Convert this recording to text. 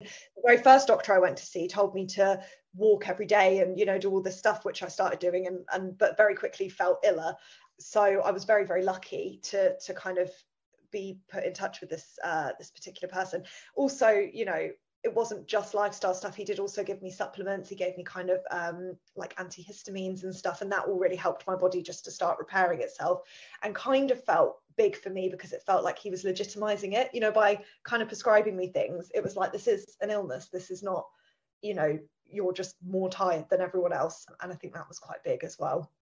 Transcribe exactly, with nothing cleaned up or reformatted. The very first doctor I went to see told me to walk every day and, you know, do all this stuff, which I started doing, and, and but very quickly felt iller. So I was very, very lucky to, to kind of be put in touch with this, uh, this particular person. Also, you know, it wasn't just lifestyle stuff. He did also give me supplements. He gave me kind of um, like antihistamines and stuff. And that all really helped my body just to start repairing itself, and kind of felt big for me because it felt like he was legitimizing it, you know, by kind of prescribing me things. It was like, this is an illness. This is not, you know, you're just more tired than everyone else. And I think that was quite big as well.